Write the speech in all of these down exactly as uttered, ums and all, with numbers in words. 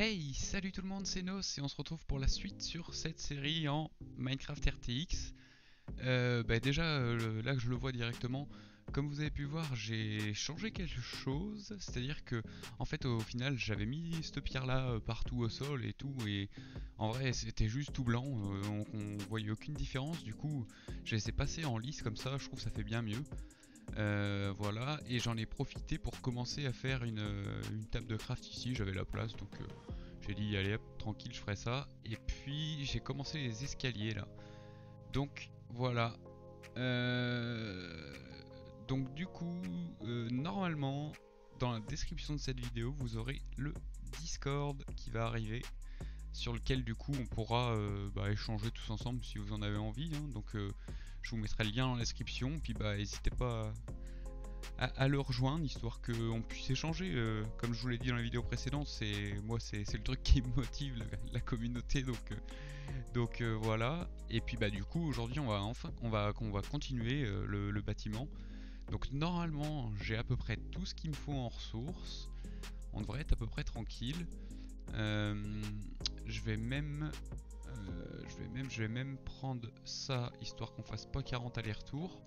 Hey, salut tout le monde, c'est Nos et on se retrouve pour la suite sur cette série en Minecraft R T X. Euh, bah déjà, euh, là que je le vois directement, comme vous avez pu voir, j'ai changé quelque chose. C'est-à-dire que, en fait, au final, j'avais mis cette pierre-là euh, partout au sol et tout, et en vrai, c'était juste tout blanc, euh, on, on voyait aucune différence. Du coup, j'ai laissé passer en lisse comme ça, je trouve que ça fait bien mieux. Euh, voilà, et j'en ai profité pour commencer à faire une, une table de craft ici, j'avais la place donc euh, j'ai dit allez hop, tranquille, je ferai ça. Et puis j'ai commencé les escaliers là, donc voilà, euh, donc du coup euh, normalement dans la description de cette vidéo vous aurez le Discord qui va arriver, sur lequel du coup on pourra euh, bah, échanger tous ensemble si vous en avez envie, hein. Donc euh, je vous mettrai le lien dans la description, puis bah n'hésitez pas à, à, à le rejoindre histoire qu'on puisse échanger. Euh, comme je vous l'ai dit dans la vidéo précédente, c'est moi c'est le truc qui me motive, la, la communauté, donc euh, donc euh, voilà. Et puis bah du coup aujourd'hui on va enfin on va on va continuer euh, le, le bâtiment. Donc normalement j'ai à peu près tout ce qu'il me faut en ressources, on devrait être à peu près tranquille. Euh, je vais même Euh, je vais même, je vais même prendre ça histoire qu'on fasse pas quarante allers-retours.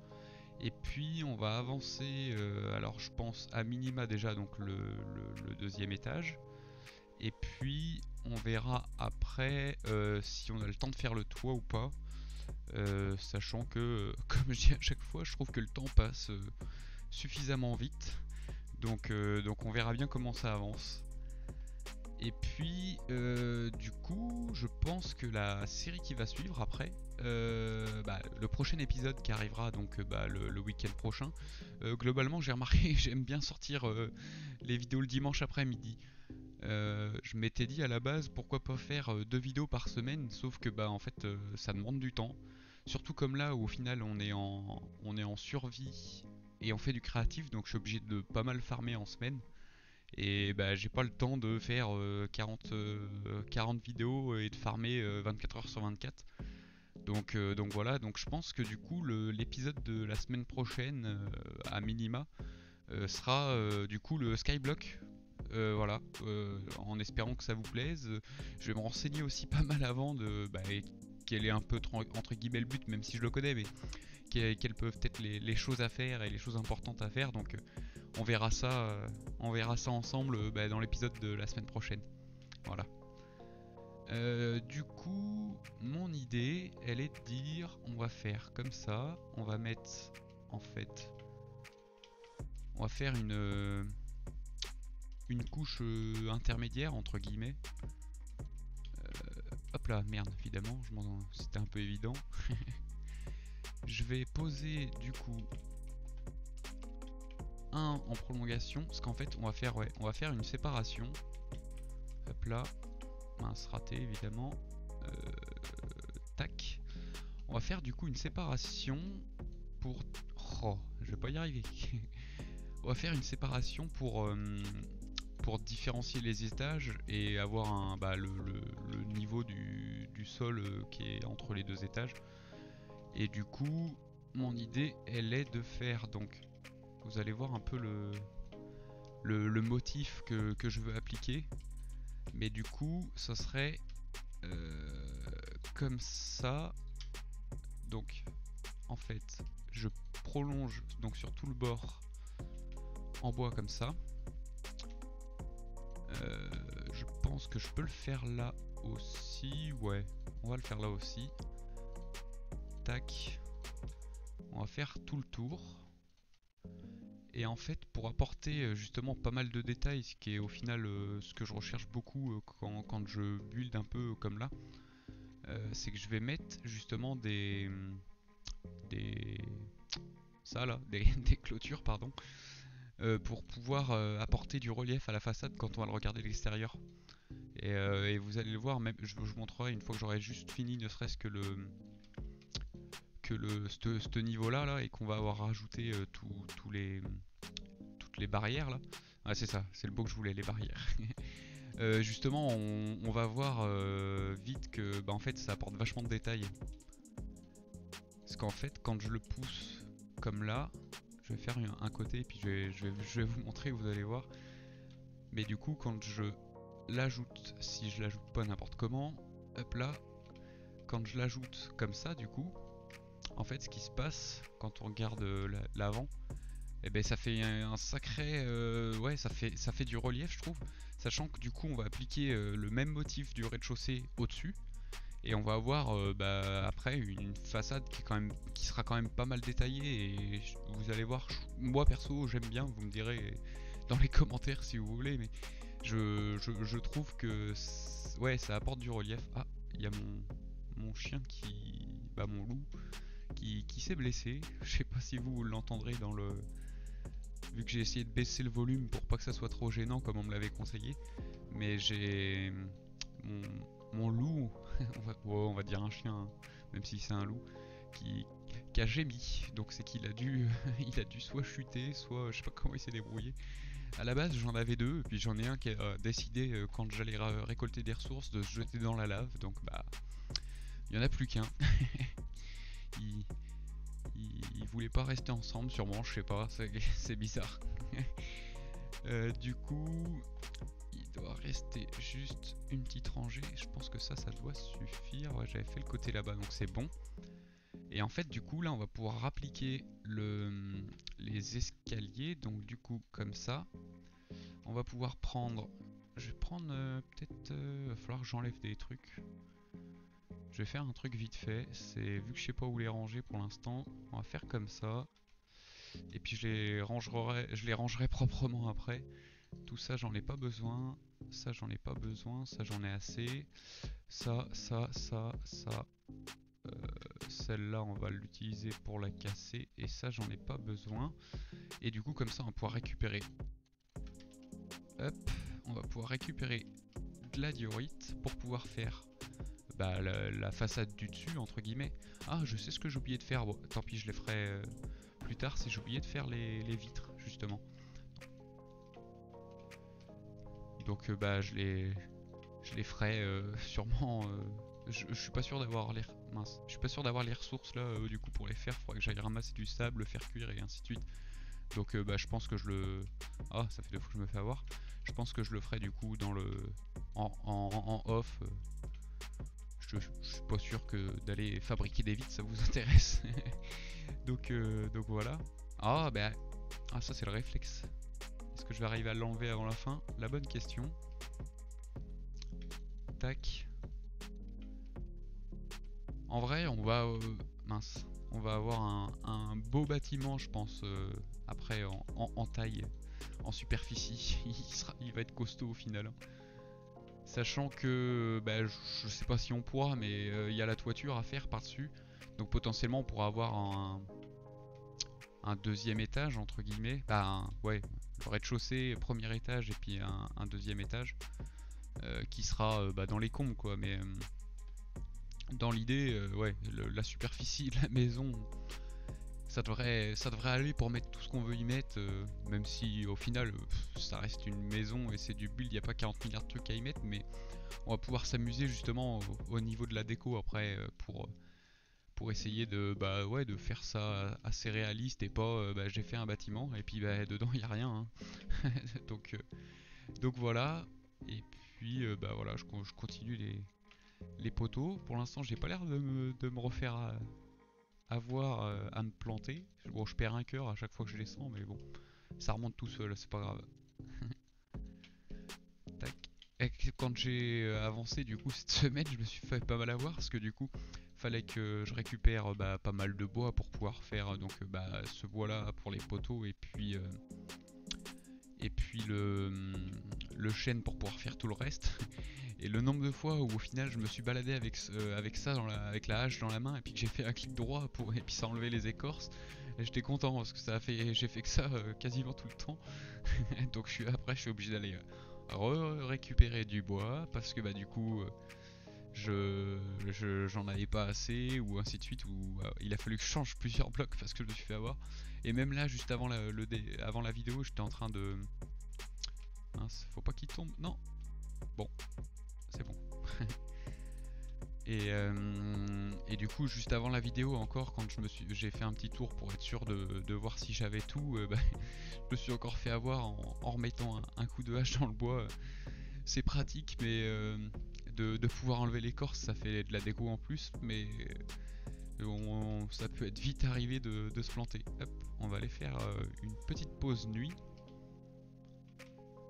Et puis on va avancer, euh, alors je pense à minima déjà, donc le, le, le deuxième étage. Et puis on verra après euh, si on a le temps de faire le toit ou pas. Euh, sachant que, euh, comme je dis à chaque fois, je trouve que le temps passe euh, suffisamment vite. Donc, euh, donc on verra bien comment ça avance. Et puis, euh, du coup, je pense que la série qui va suivre après, euh, bah, le prochain épisode qui arrivera donc bah, le, le week-end prochain, euh, globalement j'ai remarqué, j'aime bien sortir euh, les vidéos le dimanche après-midi. Euh, je m'étais dit à la base pourquoi pas faire euh, deux vidéos par semaine, sauf que bah en fait euh, ça demande du temps. Surtout comme là où au final on est en, on est en survie et on fait du créatif, donc je suis obligé de pas mal farmer en semaine. Et bah j'ai pas le temps de faire euh, quarante vidéos et de farmer euh, vingt-quatre heures sur vingt-quatre. Donc, euh, donc voilà, donc je pense que du coup l'épisode de la semaine prochaine euh, à minima euh, sera euh, du coup le Skyblock. Euh, voilà, euh, en espérant que ça vous plaise. Je vais me renseigner aussi pas mal avant de bah, quel est un peu entre guillemets le but, même si je le connais, mais quelles peuvent être les, les choses à faire et les choses importantes à faire. Donc on verra ça, euh, on verra ça ensemble euh, bah, dans l'épisode de la semaine prochaine. Voilà. Euh, du coup, mon idée, elle est de dire, on va faire comme ça. On va mettre, en fait, on va faire une euh, une couche euh, intermédiaire entre guillemets. Euh, hop là, merde, évidemment, je m'en, c'était un peu évident. Je vais poser du coup un en prolongation, parce qu'en fait on va faire, ouais, on va faire une séparation. Hop là, mince, raté évidemment. Euh, tac, on va faire du coup une séparation pour. Oh, je vais pas y arriver. On va faire une séparation pour euh, pour différencier les étages et avoir un bah, le, le, le niveau du, du sol euh, qui est entre les deux étages. Et du coup, mon idée, elle est de faire, donc, vous allez voir un peu le, le, le motif que, que je veux appliquer. Mais du coup, ça serait euh, comme ça. Donc, en fait, je prolonge donc sur tout le bord en bois comme ça. Euh, je pense que je peux le faire là aussi. Ouais, on va le faire là aussi. Tac, on va faire tout le tour. Et en fait, pour apporter justement pas mal de détails, ce qui est au final euh, ce que je recherche beaucoup euh, quand, quand je build un peu comme là, euh, c'est que je vais mettre justement des des ça là des, des clôtures, pardon, euh, pour pouvoir euh, apporter du relief à la façade quand on va le regarder de l'extérieur. Et, euh, et vous allez le voir, même je vous montrerai une fois que j'aurai juste fini, ne serait-ce que le ce niveau là, là, et qu'on va avoir rajouté euh, tout, tout les, toutes les barrières là. Ah, c'est ça, c'est le mot que je voulais, les barrières. euh, justement on, on va voir euh, vite que bah, en fait ça apporte vachement de détails, parce qu'en fait quand je le pousse comme là, je vais faire un, un côté et puis je vais, je, vais, je vais vous montrer, vous allez voir. Mais du coup quand je l'ajoute, si je l'ajoute pas n'importe comment, hop là, quand je l'ajoute comme ça du coup, en fait ce qui se passe quand on regarde l'avant, et eh ben ça fait un sacré, euh, ouais ça fait ça fait du relief je trouve, sachant que du coup on va appliquer euh, le même motif du rez-de-chaussée au-dessus et on va avoir euh, bah, après une façade qui est quand même qui sera quand même pas mal détaillée et vous allez voir, moi perso j'aime bien, vous me direz dans les commentaires si vous voulez, mais je, je, je trouve que ouais ça apporte du relief. Ah, il y a mon, mon chien qui, bah mon loup qui, qui s'est blessé, je sais pas si vous l'entendrez dans le... Vu que j'ai essayé de baisser le volume pour pas que ça soit trop gênant comme on me l'avait conseillé. Mais j'ai... Mon, mon loup, on va, oh, on va dire un chien, hein, même si c'est un loup, qui, qui a gémi. Donc c'est qu'il a dû il a dû soit chuter, soit je sais pas comment il s'est débrouillé. À la base j'en avais deux, et puis j'en ai un qui a décidé quand j'allais récolter des ressources de se jeter dans la lave. Donc bah, il y en a plus qu'un. il... Ils voulaient pas rester ensemble sûrement, je sais pas, c'est bizarre. euh, du coup, il doit rester juste une petite rangée. Je pense que ça, ça doit suffire. Ouais, j'avais fait le côté là-bas, donc c'est bon. Et en fait, du coup, là, on va pouvoir appliquer le, les escaliers. Donc du coup, comme ça, on va pouvoir prendre... Je vais prendre euh, peut-être... Euh, va falloir que j'enlève des trucs. Je vais faire un truc vite fait, c'est vu que je sais pas où les ranger pour l'instant, on va faire comme ça. Et puis je les rangerai, je les rangerai proprement après. Tout ça j'en ai pas besoin, ça j'en ai pas besoin, ça j'en ai assez. Ça, ça, ça, ça. Euh, Celle-là on va l'utiliser pour la casser et ça j'en ai pas besoin. Et du coup comme ça on va pouvoir récupérer. Hop, on va pouvoir récupérer de la diorite pour pouvoir faire... Bah, la, la façade du dessus entre guillemets. Ah, je sais ce que j'ai oublié de faire, bon, tant pis je les ferai euh, plus tard, c'est j'ai oublié de faire les, les vitres justement. Donc euh, bah je les je les ferai euh, sûrement, euh, je, je suis pas sûr d'avoir les mince, je suis pas sûr d'avoir les ressources là euh, du coup pour les faire, faudrait que j'aille ramasser du sable, le faire cuire et ainsi de suite. Donc euh, bah je pense que je le... Ah, ça fait deux fois que je me fais avoir. Je pense que je le ferai du coup dans le en, en, en off. Euh... Je, je, je suis pas sûr que d'aller fabriquer des vitres ça vous intéresse. donc, euh, donc voilà. Ah bah, ah, ça c'est le réflexe. Est-ce que je vais arriver à l'enlever avant la fin? La bonne question. Tac. En vrai on va euh, mince, on va avoir un, un beau bâtiment je pense euh, après en, en, en taille, en superficie. il, sera, il va être costaud au final. Hein. Sachant que bah, je sais pas si on pourra, mais il euh, y a la toiture à faire par-dessus. Donc potentiellement on pourra avoir un, un deuxième étage entre guillemets. Bah un, ouais, le rez-de-chaussée, premier étage et puis un, un deuxième étage. Euh, qui sera euh, bah, dans les combles quoi. Mais euh, dans l'idée, euh, ouais, le, la superficie de la maison, ça devrait, ça devrait aller pour mettre tout ce qu'on veut y mettre. Euh, même si au final... Pff, ça reste une maison et c'est du build, il n'y a pas quarante milliards de trucs à y mettre, mais on va pouvoir s'amuser justement au, au niveau de la déco après pour, pour essayer de, bah ouais, de faire ça assez réaliste et pas bah, j'ai fait un bâtiment et puis bah, dedans il n'y a rien. Hein. donc, euh, donc voilà, et puis euh, bah, voilà, je, je continue les, les poteaux. Pour l'instant j'ai pas l'air de me, de me refaire à, avoir à, à me planter. Bon, je perds un cœur à chaque fois que je les sens, mais bon, ça remonte tout seul, c'est pas grave. Quand j'ai avancé du coup cette semaine, je me suis fait pas mal avoir parce que du coup fallait que je récupère bah, pas mal de bois pour pouvoir faire donc bah, ce bois là pour les poteaux et puis euh, et puis le, le chêne pour pouvoir faire tout le reste. Et le nombre de fois où au final je me suis baladé avec, euh, avec ça dans la, avec la hache dans la main et puis que j'ai fait un clic droit pour et puis ça a enlevé les écorces. J'étais content parce que ça a fait, j'ai fait que ça euh, quasiment tout le temps. Donc je suis après je suis obligé d'aller récupérer du bois parce que bah du coup je j'en avais pas assez ou ainsi de suite, ou bah, il a fallu que je change plusieurs blocs parce que je me suis fait avoir. Et même là juste avant la, le dé, avant la vidéo j'étais en train de... Mince, faut pas qu'il tombe. Non. Bon, c'est bon. Et, euh, et du coup juste avant la vidéo encore quand je me suis j'ai fait un petit tour pour être sûr de, de voir si j'avais tout, euh, bah, je me suis encore fait avoir en, en remettant un, un coup de hache dans le bois. c'est pratique, mais euh, de, de pouvoir enlever l'écorce, ça fait de la déco en plus, mais on, on, ça peut être vite arrivé de, de se planter. Hop, on va aller faire euh, une petite pause nuit.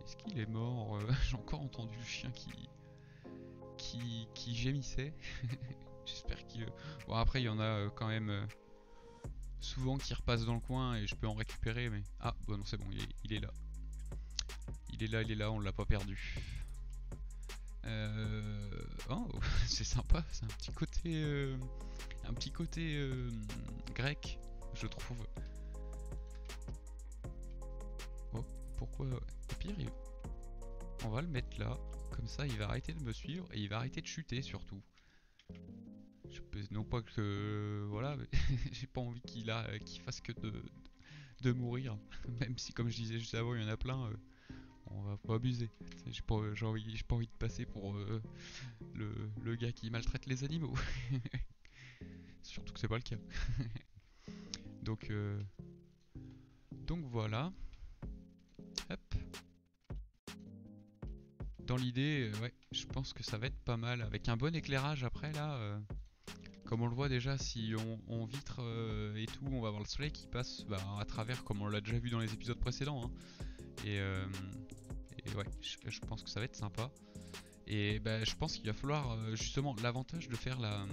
Est-ce qu'il est mort? euh, J'ai encore entendu le chien qui, qui, qui gémissait. J'espère qu'il... Bon, après, il y en a quand même souvent qui repassent dans le coin et je peux en récupérer, mais... Ah, bon, non, c'est bon, il est, il est là. Il est là, il est là, on l'a pas perdu. Euh... Oh, c'est sympa, c'est un petit côté... Euh... Un petit côté euh... grec, je trouve. Oh, pourquoi... Au pire, il... on va le mettre là. Comme ça, il va arrêter de me suivre et il va arrêter de chuter, surtout. Je peux... Non pas que... Euh, voilà, j'ai pas envie qu'il a... qu'il fasse que de... de mourir. Même si, comme je disais juste avant, il y en a plein... Euh... On va pas abuser, j'ai pas, j'ai envie, j'ai pas envie de passer pour euh, le, le gars qui maltraite les animaux. Surtout que c'est pas le cas. donc, euh, donc voilà. Hop. Dans l'idée, euh, ouais, je pense que ça va être pas mal. Avec un bon éclairage après là, euh, comme on le voit déjà, si on, on vitre euh, et tout, on va avoir le soleil qui passe bah, à travers, comme on l'a déjà vu dans les épisodes précédents. Hein. Et, euh, et ouais, je, je pense que ça va être sympa. Et bah, je pense qu'il va falloir euh, justement l'avantage de faire la,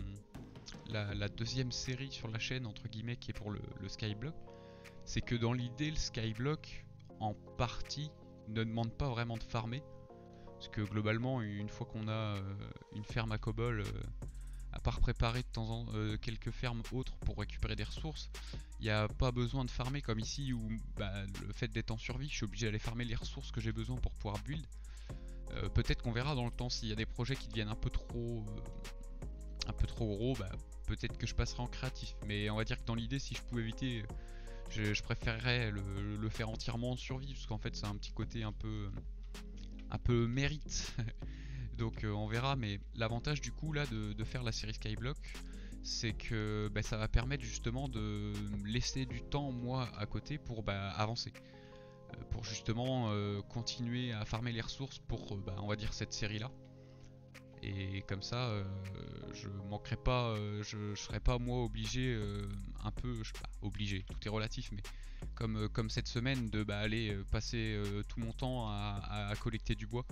la, la deuxième série sur la chaîne, entre guillemets, qui est pour le, le skyblock. C'est que dans l'idée, le skyblock, en partie, ne demande pas vraiment de farmer. Parce que globalement, une fois qu'on a euh, une ferme à cobble, euh, à part préparer de temps en temps euh, quelques fermes autres pour récupérer des ressources, il n'y a pas besoin de farmer comme ici où bah, le fait d'être en survie, je suis obligé d'aller farmer les ressources que j'ai besoin pour pouvoir build. Euh, peut-être qu'on verra dans le temps s'il y a des projets qui deviennent un peu trop euh, un peu trop gros, bah, peut-être que je passerai en créatif. Mais on va dire que dans l'idée, si je pouvais éviter, je, je préférerais le, le faire entièrement en survie, parce qu'en fait c'est un petit côté un peu, un peu mérite. Donc euh, on verra, mais l'avantage du coup là de, de faire la série Skyblock, c'est que bah, ça va permettre justement de laisser du temps moi à côté pour bah, avancer. Euh, pour justement euh, continuer à farmer les ressources pour bah, on va dire cette série là. Et comme ça euh, je manquerai pas, euh, je, je serai pas moi obligé, euh, un peu, je sais pas, obligé, tout est relatif, mais comme, euh, comme cette semaine de bah, aller passer euh, tout mon temps à, à, à collecter du bois.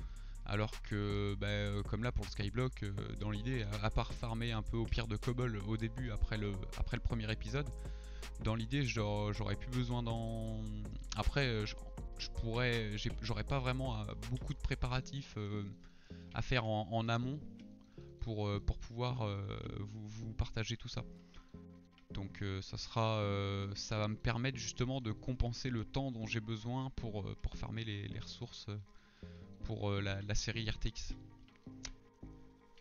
Alors que, bah, comme là pour le skyblock, dans l'idée, à part farmer un peu au pire de cobble au début, après le, après le premier épisode, dans l'idée, j'aurais plus besoin d'en... Après, je, je pourrais, j'aurais pas vraiment beaucoup de préparatifs à faire en, en amont pour, pour pouvoir vous, vous partager tout ça. Donc ça sera, ça va me permettre justement de compenser le temps dont j'ai besoin pour, pour farmer les, les ressources pour la, la série R T X.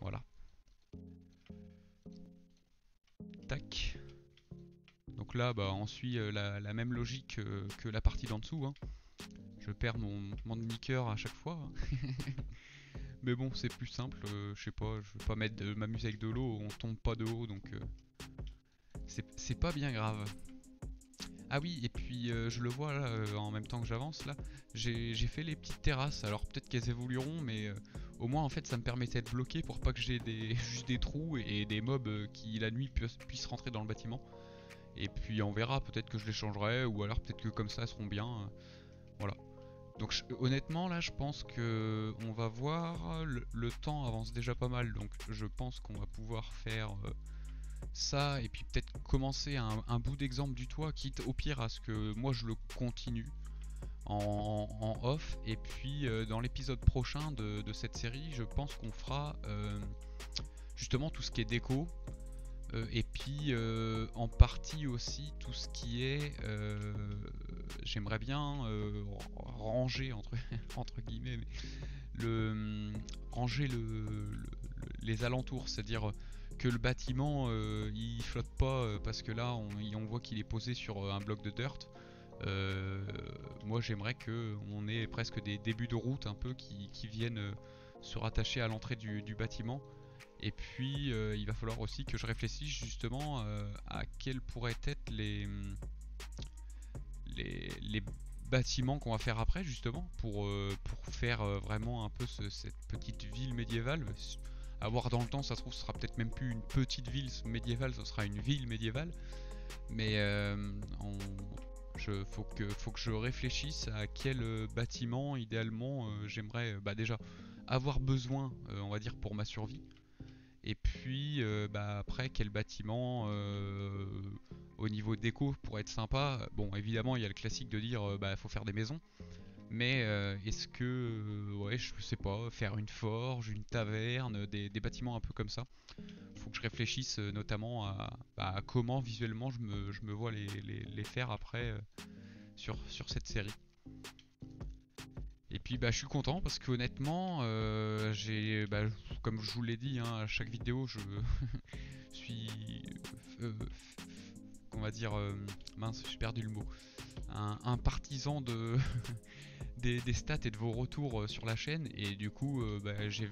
Voilà. Tac. Donc là, bah, on suit la, la même logique que, que la partie d'en dessous. Hein. Je perds mon, mon demi-cœur à chaque fois. Mais bon, c'est plus simple. Euh, je sais pas, je vais pas mettre de m'amuser avec de l'eau. On tombe pas de haut, donc euh, c'est pas bien grave. Ah oui, et puis euh, je le vois là, euh, en même temps que j'avance là, j'ai fait les petites terrasses, alors peut-être qu'elles évolueront, mais euh, au moins en fait ça me permettait de bloquer pour pas que j'ai des, juste des trous et, et des mobs euh, qui la nuit pu puissent rentrer dans le bâtiment. Et puis on verra, peut-être que je les changerai, ou alors peut-être que comme ça elles seront bien, euh, voilà. Donc je, honnêtement là je pense que on va voir, le, le temps avance déjà pas mal, donc je pense qu'on va pouvoir faire... Euh, ça, et puis peut-être commencer un, un bout d'exemple du toit, quitte au pire à ce que moi je le continue en, en off, et puis euh, dans l'épisode prochain de, de cette série je pense qu'on fera euh, justement tout ce qui est déco, euh, et puis euh, en partie aussi tout ce qui est euh, j'aimerais bien euh, ranger entre, entre guillemets mais le, ranger le, le, les alentours, c'est-à-dire que le bâtiment euh, il flotte pas, euh, parce que là on, on voit qu'il est posé sur euh, un bloc de dirt. Euh, moi j'aimerais que on ait presque des débuts de route un peu qui, qui viennent euh, se rattacher à l'entrée du, du bâtiment. Et puis euh, il va falloir aussi que je réfléchisse justement euh, à quels pourraient être les, les, les bâtiment qu'on va faire après justement pour, euh, pour faire euh, vraiment un peu ce, cette petite ville médiévale. À voir dans le temps, ça se trouve ce sera peut-être même plus une petite ville médiévale, ce sera une ville médiévale. Mais euh, on, je, faut, que, faut que je réfléchisse à quel bâtiment idéalement euh, j'aimerais bah, déjà avoir besoin, euh, on va dire, pour ma survie. Et puis euh, bah, après quel bâtiment euh, au niveau déco pourrait être sympa. Bon, évidemment il y a le classique de dire euh, bah faut faire des maisons. Mais euh, est-ce que euh, ouais je sais pas, faire une forge, une taverne, des, des bâtiments un peu comme ça. Faut que je réfléchisse euh, notamment à, à comment visuellement je me, je me vois les, les, les faire après euh, sur, sur cette série. Et puis bah, je suis content parce que honnêtement, euh, j'ai, bah, comme je vous l'ai dit, hein, à chaque vidéo je suis, euh, on va dire, euh, mince j'ai perdu le mot, un, un partisan de des, des stats et de vos retours sur la chaîne. Et du coup euh, bah, je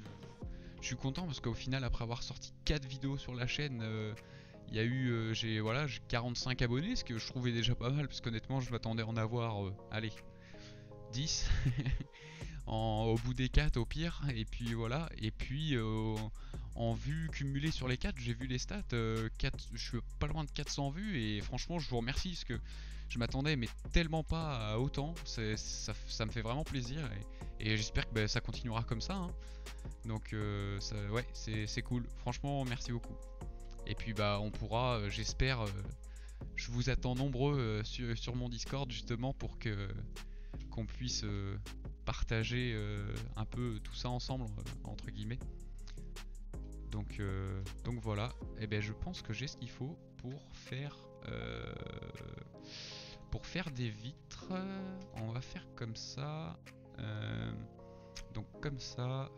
suis content parce qu'au final après avoir sorti quatre vidéos sur la chaîne, euh, il y a eu, euh, j'ai voilà, j'ai quarante-cinq abonnés, ce que je trouvais déjà pas mal parce qu'honnêtement je m'attendais à en avoir, euh, allez, dix en, au bout des quatre au pire. Et puis voilà, et puis euh, en vue cumulée sur les quatre, j'ai vu les stats, euh, quatre, je suis pas loin de quatre cents vues et franchement je vous remercie parce que je m'attendais mais tellement pas à autant, ça, ça me fait vraiment plaisir et, et j'espère que bah, ça continuera comme ça, hein. Donc euh, ça, ouais, c'est cool, franchement merci beaucoup. Et puis bah on pourra, euh, j'espère, euh, je vous attends nombreux euh, sur, sur mon Discord justement pour que qu'on puisse euh, partager euh, un peu tout ça ensemble, euh, entre guillemets. Donc, euh, donc voilà, et eh ben je pense que j'ai ce qu'il faut pour faire euh, pour faire des vitres. On va faire comme ça, euh, donc comme ça.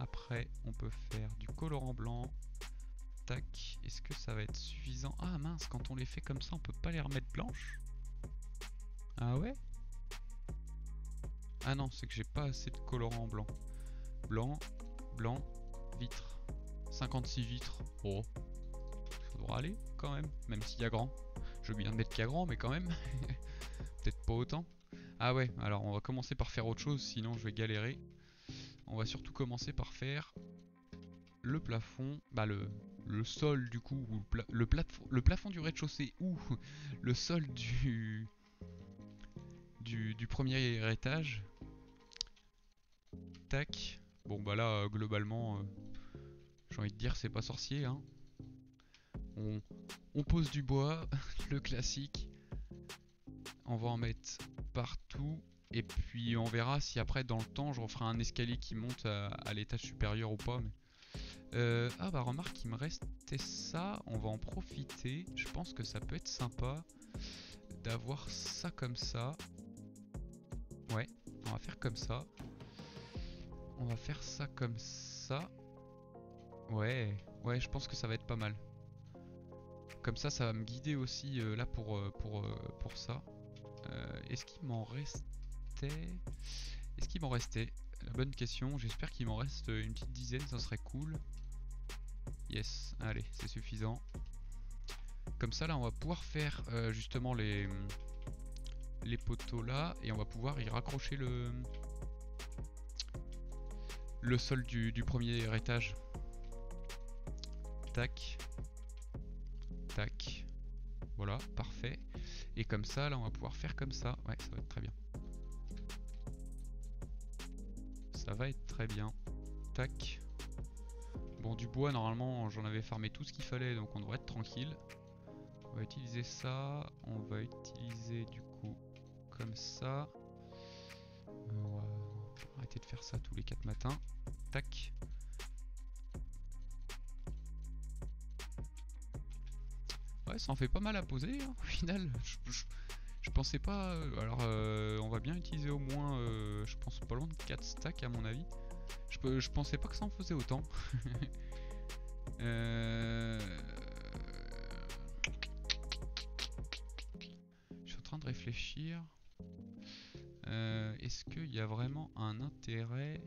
Après on peut faire du colorant blanc. Tac, est-ce que ça va être suffisant? Ah mince, quand on les fait comme ça on peut pas les remettre blanches? Ah ouais? Ah non, c'est que j'ai pas assez de colorant blanc. Blanc, blanc, vitre. cinquante-six vitres. Oh, ça devrait aller quand même. Même s'il y a grand. Je veux bien mettre qu'il y a grand, mais quand même. Peut-être pas autant. Ah ouais, alors on va commencer par faire autre chose, sinon je vais galérer. On va surtout commencer par faire le plafond. Bah le, le sol du coup. Ou le, le, plafond, le plafond du rez-de-chaussée ou le sol du... Du, du premier étage. Tac. Bon bah là euh, globalement euh, j'ai envie de dire c'est pas sorcier, hein. on, on pose du bois, le classique. On va en mettre partout. Et puis on verra si après dans le temps je referai un escalier qui monte à, à l'étage supérieur ou pas. Mais... Euh, ah bah remarque il me restait ça. On va en profiter. Je pense que ça peut être sympa d'avoir ça comme ça. Ouais, on va faire comme ça. On va faire ça comme ça. Ouais, ouais, je pense que ça va être pas mal. Comme ça, ça va me guider aussi euh, là pour, pour, pour ça. Euh, Est-ce qu'il m'en restait? Est-ce qu'il m'en restait? La bonne question, j'espère qu'il m'en reste une petite dizaine, ça serait cool. Yes, allez, c'est suffisant. Comme ça, là, on va pouvoir faire euh, justement les... les poteaux là et on va pouvoir y raccrocher le le sol du, du premier étage. Tac, tac, voilà, parfait. Et comme ça là on va pouvoir faire comme ça. Ouais, ça va être très bien, ça va être très bien. Tac. Bon, du bois normalement j'en avais farmé tout ce qu'il fallait donc on devrait être tranquille. On va utiliser ça, on va utiliser du coup comme ça. On va arrêter de faire ça tous les quatre matins. Tac. Ouais, ça en fait pas mal à poser, hein, au final. Je, je, je pensais pas... Alors euh, on va bien utiliser au moins, euh, je pense pas loin de quatre stacks à mon avis. Je, je pensais pas que ça en faisait autant. euh... de réfléchir, euh, est-ce qu'il y a vraiment un intérêt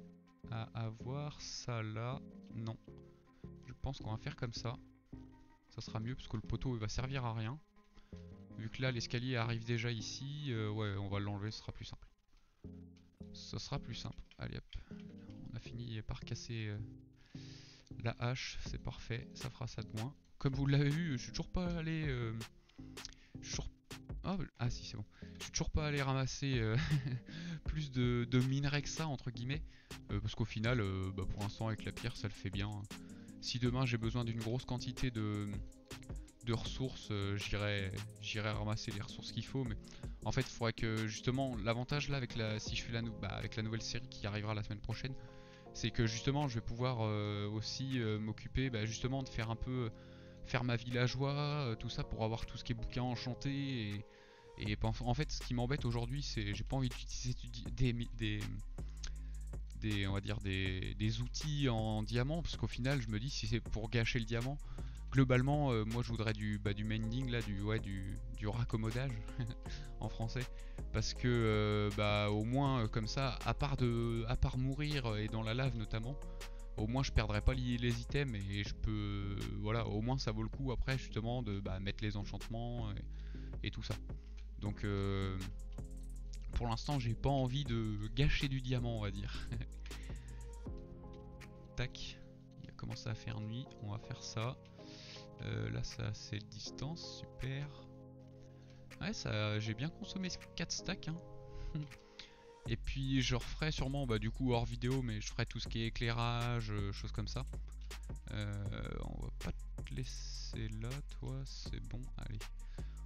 à avoir ça là? Non, je pense qu'on va faire comme ça, ça sera mieux parce que le poteau il va servir à rien Vu que là l'escalier arrive déjà ici, euh, ouais, on va l'enlever, ce sera plus simple. Ce sera plus simple. Allez hop, on a fini par casser euh, la hache, c'est parfait, ça fera ça de moins. Comme vous l'avez vu, je suis toujours pas allé... Euh, je suis toujours... oh, ah si c'est bon. Je suis toujours pas allé ramasser euh, plus de, de minerais que ça, entre guillemets. Euh, parce qu'au final, euh, bah, pour l'instant avec la pierre, ça le fait bien. Hein. Si demain j'ai besoin d'une grosse quantité de... de ressources, euh, j'irai j'irai ramasser les ressources qu'il faut, mais en fait il faudrait que justement l'avantage là avec la si je fais la nou bah, avec la nouvelle série qui arrivera la semaine prochaine, c'est que justement je vais pouvoir euh, aussi euh, m'occuper bah, justement de faire un peu faire ma villageois, euh, tout ça pour avoir tout ce qui est bouquin enchanté et, et en fait ce qui m'embête aujourd'hui c'est j'ai pas envie d'utiliser des, des des on va dire des, des outils en diamant parce qu'au final je me dis si c'est pour gâcher le diamant. Globalement, euh, moi je voudrais du, bah, du mending, là, du, ouais, du, du raccommodage en français, parce que euh, bah, au moins euh, comme ça, à part, de, à part mourir et dans la lave notamment, au moins je perdrai pas les, les items et je peux, voilà, au moins ça vaut le coup après justement de bah, mettre les enchantements et, et tout ça. Donc euh, pour l'instant j'ai pas envie de gâcher du diamant on va dire. Tac, il a commencé à faire nuit, on va faire ça. Euh, là ça c'est distance, super. Ouais ça j'ai bien consommé quatre stacks hein. Et puis je referai sûrement bah, du coup hors vidéo mais je ferai tout ce qui est éclairage, euh, choses comme ça. euh, On va pas te laisser là toi, c'est bon, allez.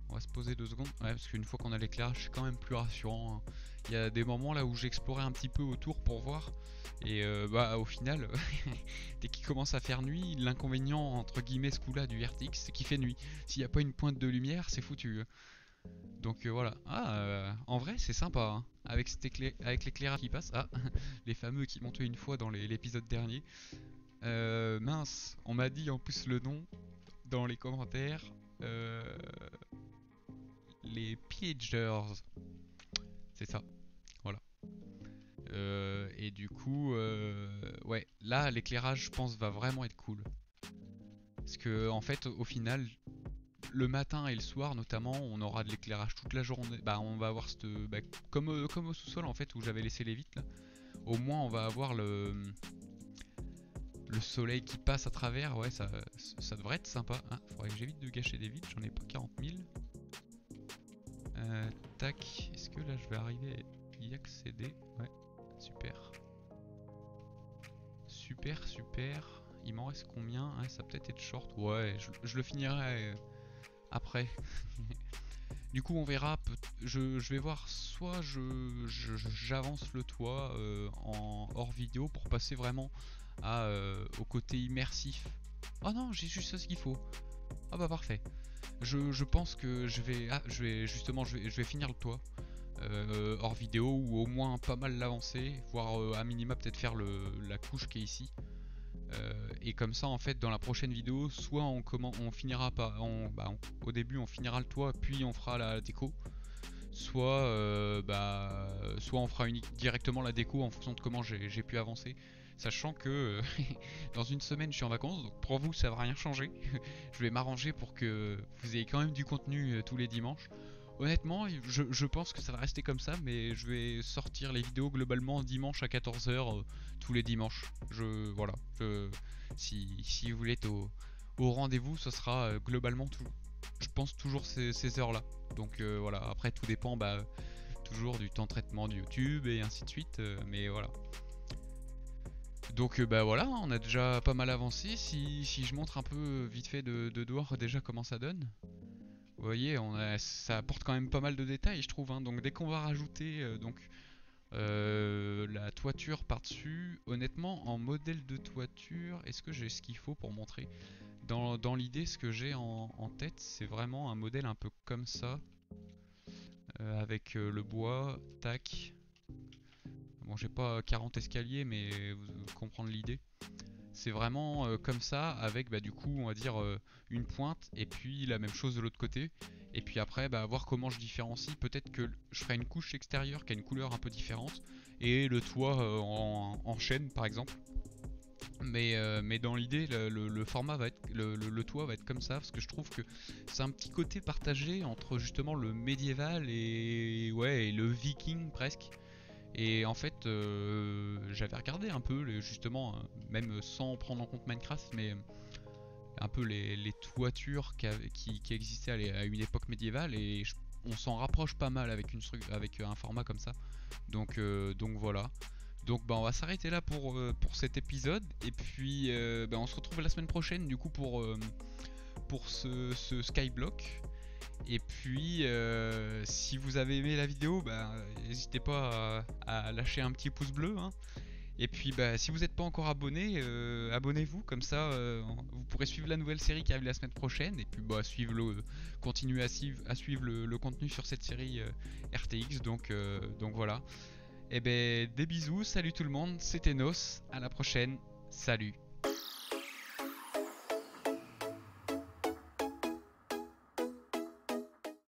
On va se poser deux secondes, ouais, parce qu'une fois qu'on a l'éclairage c'est quand même plus rassurant hein. Il y a des moments là où j'explorais un petit peu autour pour voir. Et euh, bah au final, dès qu'il commence à faire nuit, l'inconvénient entre guillemets ce coup là du R T X c'est qu'il fait nuit. S'il n'y a pas une pointe de lumière c'est foutu. Donc euh, voilà, ah euh, en vrai c'est sympa hein. Avec l'éclairage qui passe, ah les fameux qui m'ont tué une fois dans l'épisode dernier. euh, Mince, on m'a dit en plus le nom dans les commentaires, euh, les pillagers. C'est ça, voilà. Euh, et du coup, euh, ouais, là l'éclairage je pense va vraiment être cool. Parce que en fait au final, le matin et le soir notamment, on aura de l'éclairage toute la journée. Bah on va avoir cette, bah, comme, euh, comme au sous-sol en fait où j'avais laissé les vitres là. Au moins on va avoir le, le soleil qui passe à travers, ouais ça, ça devrait être sympa. Hein, faudrait que j'évite de gâcher des vitres, j'en ai pas quarante mille. Euh, tac, est-ce que là je vais arriver à y accéder? Ouais, super. Super, super. Il m'en reste combien? Ouais, ça peut-être être short. Ouais, je, je le finirai après. Du coup, on verra. Je, je vais voir. Soit je, je, j'avance le toit euh, en hors vidéo pour passer vraiment à, euh, au côté immersif. Oh non, j'ai juste ce qu'il faut. Ah bah parfait. Je, je pense que je vais, ah, je vais justement je vais, je vais finir le toit euh, hors vidéo ou au moins pas mal l'avancer, voire euh, à minima peut-être faire le, la couche qui est ici. Euh, et comme ça en fait dans la prochaine vidéo, soit on, comment, on finira pas, on, bah, on, au début on finira le toit puis on fera la, la déco, soit, euh, bah, soit on fera une, directement la déco en fonction de comment j'ai pu avancer. Sachant que euh, dans une semaine je suis en vacances, donc pour vous ça va rien changer. Je vais m'arranger pour que vous ayez quand même du contenu euh, tous les dimanches. Honnêtement je, je pense que ça va rester comme ça, mais je vais sortir les vidéos globalement dimanche à quatorze heures euh, tous les dimanches. Je, voilà, je, si, si vous voulez être au, au rendez-vous, ce sera euh, globalement tout, je pense toujours ces, ces heures là. Donc euh, voilà, après tout dépend bah, toujours du temps de traitement de YouTube et ainsi de suite, euh, mais voilà. Donc bah voilà, on a déjà pas mal avancé, si, si je montre un peu vite fait de, de dehors déjà comment ça donne. Vous voyez, on a, ça apporte quand même pas mal de détails je trouve, hein. Donc dès qu'on va rajouter euh, donc, euh, la toiture par-dessus, honnêtement en modèle de toiture, est-ce que j'ai ce qu'il faut pour montrer? Dans, dans l'idée ce que j'ai en, en tête c'est vraiment un modèle un peu comme ça, euh, avec euh, le bois, tac. Bon, j'ai pas quarante escaliers, mais vous comprenez l'idée. C'est vraiment euh, comme ça, avec bah, du coup, on va dire euh, une pointe, et puis la même chose de l'autre côté. Et puis après, bah, voir comment je différencie. Peut-être que je ferai une couche extérieure qui a une couleur un peu différente, et le toit euh, en, en chêne, par exemple. Mais, euh, mais dans l'idée, le, le, le format va être le, le, le toit va être comme ça, parce que je trouve que c'est un petit côté partagé entre justement le médiéval et, ouais, et le viking presque. Et en fait euh, j'avais regardé un peu les, justement, même sans prendre en compte Minecraft, mais un peu les, les toitures qui, qui, qui existaient à, les, à une époque médiévale, et je, on s'en rapproche pas mal avec, une, avec un format comme ça. Donc, euh, donc voilà. Donc bah, on va s'arrêter là pour, euh, pour cet épisode, et puis euh, bah, on se retrouve la semaine prochaine du coup pour, euh, pour ce, ce Skyblock. Et puis euh, si vous avez aimé la vidéo, bah, n'hésitez pas à, à lâcher un petit pouce bleu, hein. Et puis bah, si vous n'êtes pas encore abonné, euh, abonnez-vous, comme ça euh, vous pourrez suivre la nouvelle série qui arrive la semaine prochaine. Et puis bah, suivre le, continuez à suivre, à suivre le, le contenu sur cette série euh, R T X, donc, euh, donc voilà. Et ben des bisous, salut tout le monde, c'était Nos, à la prochaine, salut.